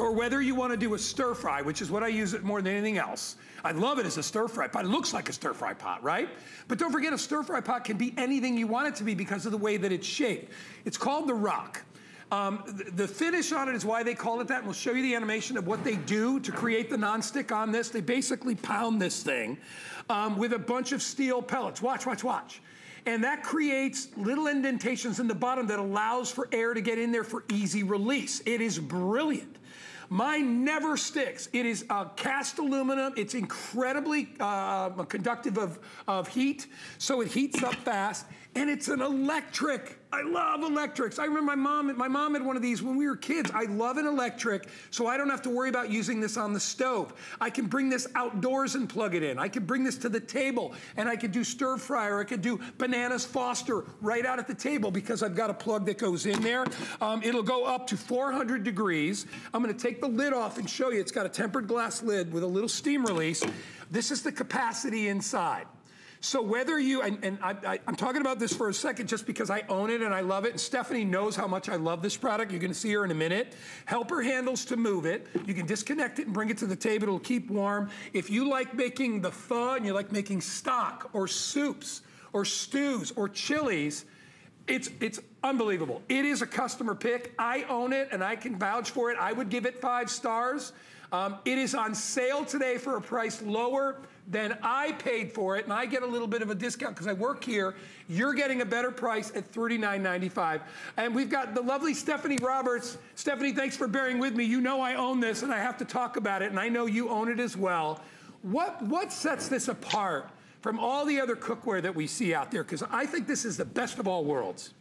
or whether you want to do a stir fry, which is what I use it more than anything else. I love it as a stir fry pot. It looks like a stir fry pot, right? But don't forget, a stir fry pot can be anything you want it to be because of the way that it's shaped. It's called the Rock. The finish on it is why they call it that, and we'll show you the animation of what they do to create the nonstick on this. They basically pound this thing with a bunch of steel pellets. Watch, watch, watch. And that creates little indentations in the bottom that allows for air to get in there for easy release. It is brilliant. Mine never sticks. It is cast aluminum. It's incredibly conductive of heat, so it heats up fast. And it's an electric. I love electrics. I remember my mom had one of these when we were kids. I love an electric, so I don't have to worry about using this on the stove. I can bring this outdoors and plug it in. I can bring this to the table, and I could do stir fry, or I could do bananas Foster right out at the table because I've got a plug that goes in there. It'll go up to 400 degrees. I'm gonna take the lid off and show you. It's got a tempered glass lid with a little steam release. This is the capacity inside. So whether you, and I'm talking about this for a second just because I own it and I love it, and Stephanie knows how much I love this product. You're gonna see her in a minute. Helper handles to move it. You can disconnect it and bring it to the table. It'll keep warm. If you like making the pho and you like making stock or soups or stews or chilies, it's unbelievable. It is a customer pick. I own it and I can vouch for it. I would give it 5 stars. It is on sale today for a price lower than I paid for it, and I get a little bit of a discount because I work here. You're getting a better price at $39.95. And we've got the lovely Stephanie Roberts. Stephanie, thanks for bearing with me. You know I own this, and I have to talk about it, and I know you own it as well. What sets this apart from all the other cookware that we see out there? Because I think this is the best of all worlds.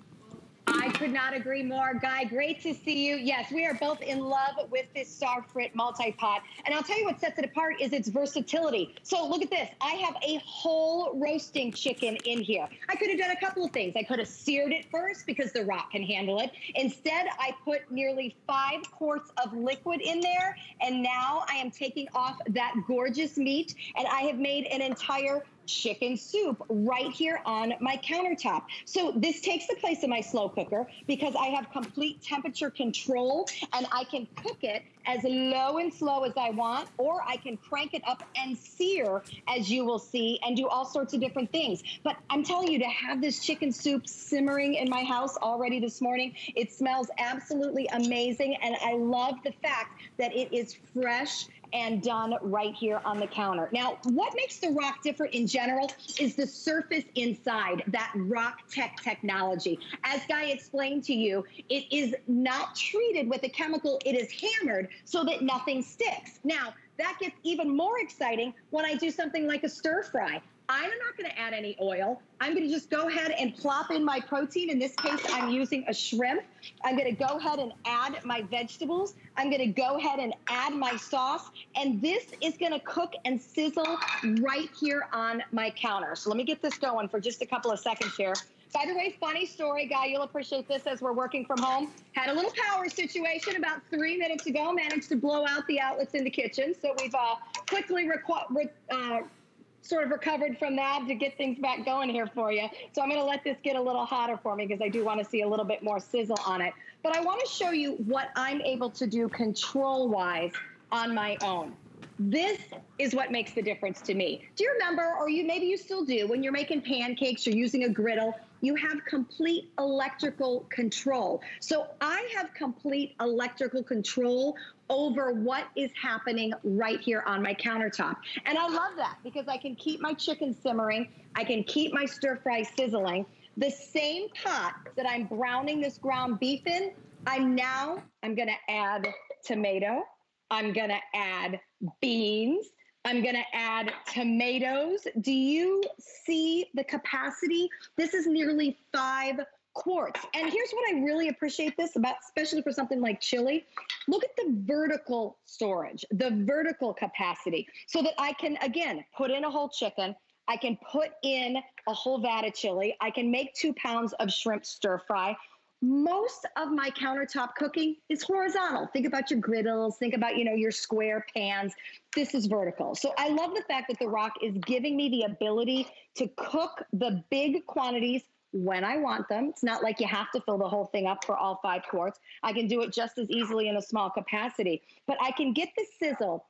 I could not agree more. Guy, great to see you. Yes, we are both in love with this Starfrit multi-pot. And I'll tell you what sets it apart is its versatility. So look at this. I have a whole roasting chicken in here. I could have done a couple of things. I could have seared it first because the Rock can handle it. Instead, I put nearly 5 quarts of liquid in there. And now I am taking off that gorgeous meat. And I have made an entire chicken soup right here on my countertop. So this takes the place of my slow cooker because I have complete temperature control, and I can cook it as low and slow as I want, or I can crank it up and sear, as you will see, and do all sorts of different things. But I'm telling you, to have this chicken soup simmering in my house already this morning, it smells absolutely amazing, and I love the fact that it is fresh and done right here on the counter. Now, what makes the Rock different in general is the surface inside, that Rock.Tec technology. As Guy explained to you, it is not treated with a chemical, it is hammered so that nothing sticks. Now, that gets even more exciting when I do something like a stir fry. I'm not gonna add any oil. I'm gonna just go ahead and plop in my protein. In this case, I'm using a shrimp. I'm gonna go ahead and add my vegetables. I'm gonna go ahead and add my sauce. And this is gonna cook and sizzle right here on my counter. So let me get this going for just a couple of seconds here. By the way, funny story, Guy, you'll appreciate this as we're working from home. Had a little power situation about 3 minutes ago, managed to blow out the outlets in the kitchen. So we've quickly sort of recovered from that to get things back going here for you. So I'm gonna let this get a little hotter for me because I do wanna see a little bit more sizzle on it. But I wanna show you what I'm able to do control-wise on my own. This is what makes the difference to me. Do you remember, or you maybe you still do, when you're making pancakes, you're using a griddle, you have complete electrical control. So I have complete electrical control over what is happening right here on my countertop. And I love that because I can keep my chicken simmering, I can keep my stir fry sizzling. The same pot that I'm browning this ground beef in, I'm gonna add tomato, I'm gonna add beans, I'm gonna add tomatoes. Do you see the capacity? This is nearly 5 quarts. And here's what I really appreciate this about, especially for something like chili. Look at the vertical storage, the vertical capacity, so that I can, again, put in a whole chicken, I can put in a whole vat of chili, I can make 2 pounds of shrimp stir fry. Most of my countertop cooking is horizontal. Think about your griddles, think about, you know, your square pans. This is vertical. So I love the fact that the Rock is giving me the ability to cook the big quantities when I want them. It's not like you have to fill the whole thing up for all 5 quarts. I can do it just as easily in a small capacity, but I can get the sizzle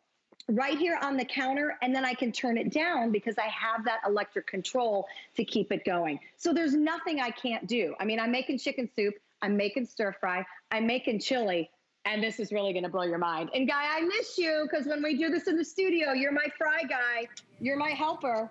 right here on the counter, and then I can turn it down because I have that electric control to keep it going. So there's nothing I can't do. I mean, I'm making chicken soup, I'm making stir fry, I'm making chili, and this is really gonna blow your mind. And Guy, I miss you, because when we do this in the studio, you're my fry guy, you're my helper.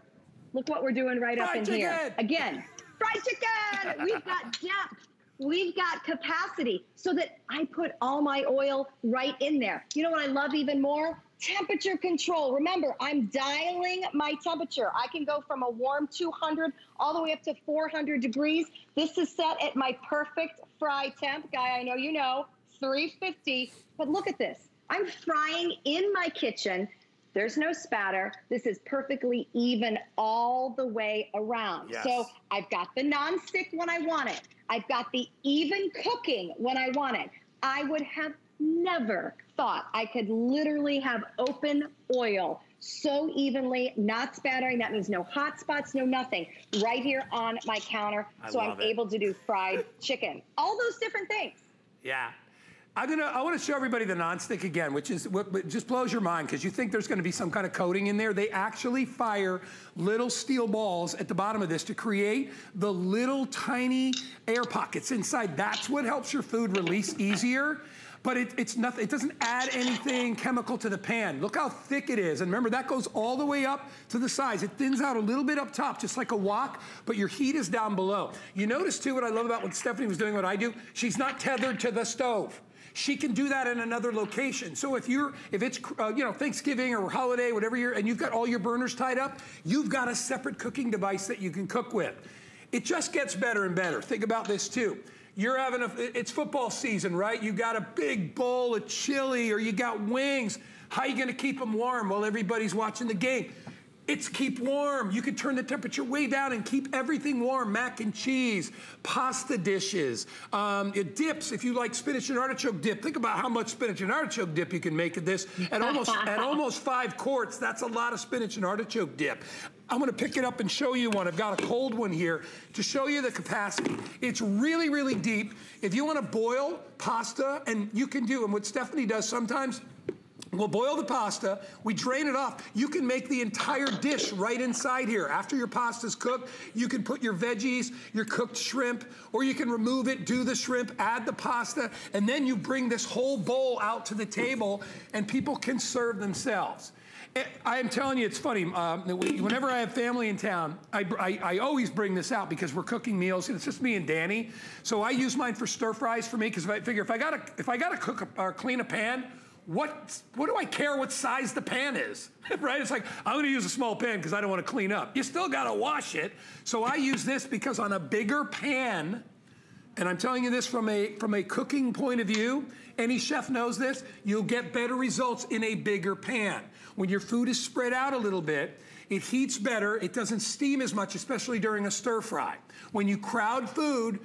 Look what we're doing right up in here. Again, fried chicken, we've got depth. We've got capacity so that I put all my oil right in there. You know what I love even more? Temperature control. Remember, I'm dialing my temperature. I can go from a warm 200 all the way up to 400 degrees. This is set at my perfect fry temp. Guy, I know you know, 350. But look at this. I'm frying in my kitchen. There's no spatter. This is perfectly even all the way around. Yes. So I've got the nonstick when I want it. I've got the even cooking when I want it. I would have never thought I could literally have open oil so evenly, not spattering. That means no hot spots, no nothing, right here on my counter. So I'm able to do fried chicken, all those different things. Yeah. I want to show everybody the nonstick again, which is what just blows your mind, because you think there's going to be some kind of coating in there. They actually fire little steel balls at the bottom of this to create the little tiny air pockets inside. That's what helps your food release easier. But it's nothing, it doesn't add anything chemical to the pan. Look how thick it is. And remember, that goes all the way up to the sides. It thins out a little bit up top, just like a wok, but your heat is down below. You notice too, what I love about when Stephanie was doing what I do, she's not tethered to the stove. She can do that in another location. So if it's you know, Thanksgiving or holiday, whatever you're, and you've got all your burners tied up, you've got a separate cooking device that you can cook with. It just gets better and better. Think about this too. You're having it's football season, right? You got a big bowl of chili or you got wings. How are you gonna keep them warm while everybody's watching the game? It's keep warm. You can turn the temperature way down and keep everything warm. Mac and cheese, pasta dishes, dips. If you like spinach and artichoke dip, think about how much spinach and artichoke dip you can make of this. At almost 5 quarts, that's a lot of spinach and artichoke dip. I'm gonna pick it up and show you one. I've got a cold one here to show you the capacity. It's really, really deep. If you wanna boil pasta, and you can do, and what Stephanie does sometimes, we'll boil the pasta, we drain it off. You can make the entire dish right inside here. After your pasta's cooked, you can put your veggies, your cooked shrimp, or you can remove it, do the shrimp, add the pasta, and then you bring this whole bowl out to the table and people can serve themselves. I am telling you, it's funny. Whenever I have family in town, I always bring this out because we're cooking meals, and it's just me and Danny. So I use mine for stir fries for me, because I figure if I gotta cook or clean a pan, what do I care what size the pan is, right? It's like, I'm gonna use a small pan because I don't want to clean up. You still gotta wash it. So I use this because on a bigger pan, and I'm telling you this from a cooking point of view, any chef knows this, you'll get better results in a bigger pan. When your food is spread out a little bit, it heats better, it doesn't steam as much, especially during a stir fry. When you crowd food,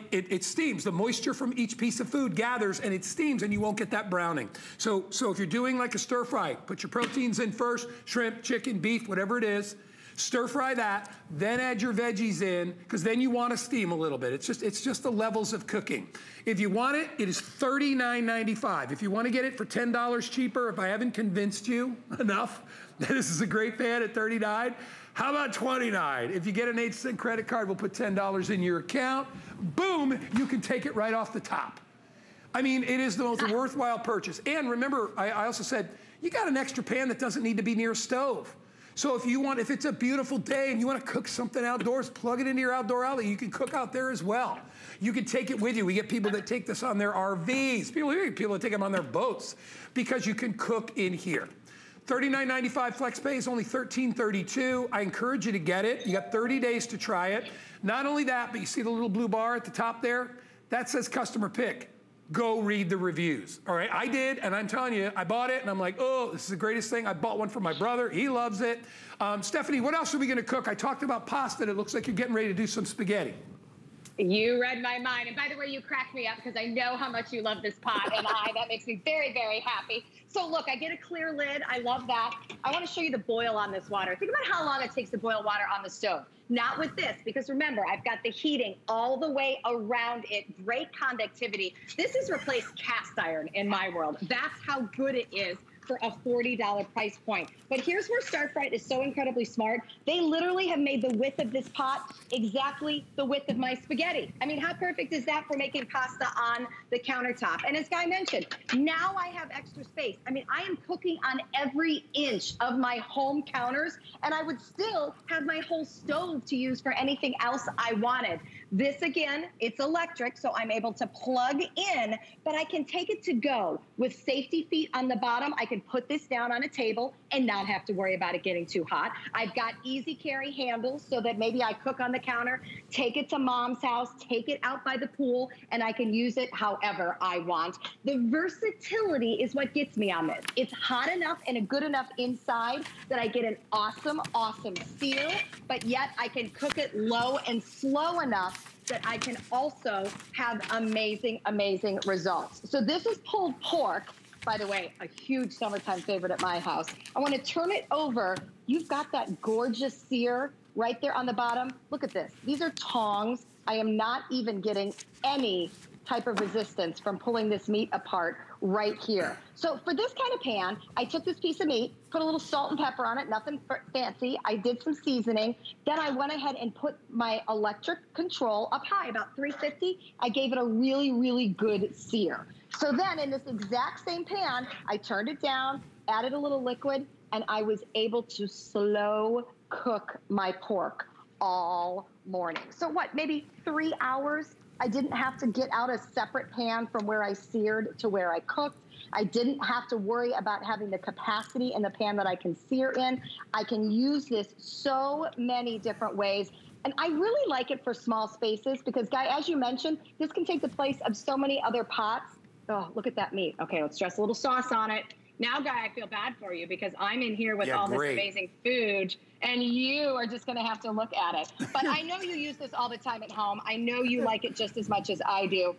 it steams. The moisture from each piece of food gathers and it steams, and you won't get that browning. So if you're doing like a stir fry, put your proteins in first, shrimp, chicken, beef, whatever it is. Stir fry that, then add your veggies in, because then you want to steam a little bit. It's just the levels of cooking. If you want it, it is $39.95. If you want to get it for $10 cheaper, if I haven't convinced you enough that this is a great fan at $39, how about $29? If you get an HSN credit card, we'll put $10 in your account. Boom, you can take it right off the top. I mean, it is the most worthwhile purchase. And remember, I also said, you got an extra pan that doesn't need to be near a stove. So if it's a beautiful day and you want to cook something outdoors, plug it into your outdoor outlet. You can cook out there as well. You can take it with you. We get people that take this on their RVs. People that take them on their boats, because you can cook in here. $39.95 FlexPay is only $13.32. I encourage you to get it. You got 30 days to try it. Not only that, but you see the little blue bar at the top there? That says customer pick. Go read the reviews, all right? I did, and I'm telling you, I bought it, and I'm like, oh, this is the greatest thing. I bought one for my brother. He loves it. Stephanie, what else are we gonna cook? I talked about pasta, and it looks like you're getting ready to do some spaghetti. You read my mind. And by the way, you cracked me up because I know how much you love this pot. And that makes me very, very happy. So look, I get a clear lid. I love that. I want to show you the boil on this water. Think about how long it takes to boil water on the stove. Not with this, because remember, I've got the heating all the way around it. Great conductivity. This has replaced cast iron in my world. That's how good it is for a $40 price point. But here's where Starfrit is so incredibly smart. They literally have made the width of this pot exactly the width of my spaghetti. I mean, how perfect is that for making pasta on the countertop? And as Guy mentioned, now I have extra space. I mean, I am cooking on every inch of my home counters, and I would still have my whole stove to use for anything else I wanted. This, again, it's electric, so I'm able to plug in, but I can take it to go with safety feet on the bottom. I can put this down on a table and not have to worry about it getting too hot. I've got easy carry handles so that maybe I cook on the counter, take it to mom's house, take it out by the pool, and I can use it however I want. The versatility is what gets me on this. It's hot enough and a good enough inside that I get an awesome, awesome feel, but yet I can cook it low and slow enough that I can also have amazing, amazing results. So this is pulled pork. By the way, a huge summertime favorite at my house. I want to turn it over. You've got that gorgeous sear right there on the bottom. Look at this. These are tongs. I am not even getting any type of resistance from pulling this meat apart right here. So for this kind of pan, I took this piece of meat, put a little salt and pepper on it, nothing fancy. I did some seasoning. Then I went ahead and put my electric control up high, about 350. I gave it a really, really good sear. So then in this exact same pan, I turned it down, added a little liquid, and I was able to slow cook my pork all morning. So what, maybe 3 hours? I didn't have to get out a separate pan from where I seared to where I cooked. I didn't have to worry about having the capacity in the pan that I can sear in. I can use this so many different ways. And I really like it for small spaces because, Guy, as you mentioned, this can take the place of so many other pots. Oh, look at that meat. Okay, let's dress a little sauce on it. Now, Guy, I feel bad for you because I'm in here with all this amazing food, and you are just going to have to look at it. But I know you use this all the time at home. I know you like it just as much as I do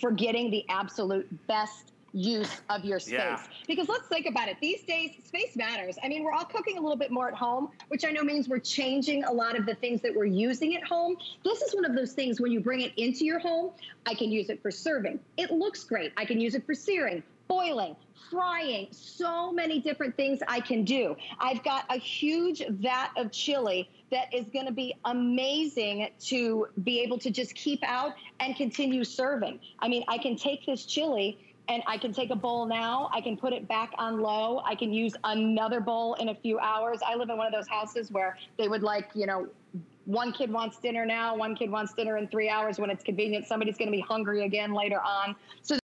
for getting the absolute best use of your space. Yeah. Because let's think about it. These days, space matters. I mean, we're all cooking a little bit more at home, which I know means we're changing a lot of the things that we're using at home. This is one of those things when you bring it into your home, I can use it for serving. It looks great. I can use it for searing, boiling, frying, so many different things I can do. I've got a huge vat of chili that is going to be amazing to be able to just keep out and continue serving. I mean, I can take this chili and I can take a bowl now, I can put it back on low, I can use another bowl in a few hours. I live in one of those houses where they would, like, you know, one kid wants dinner now, one kid wants dinner in 3 hours when it's convenient. Somebody's going to be hungry again later on. So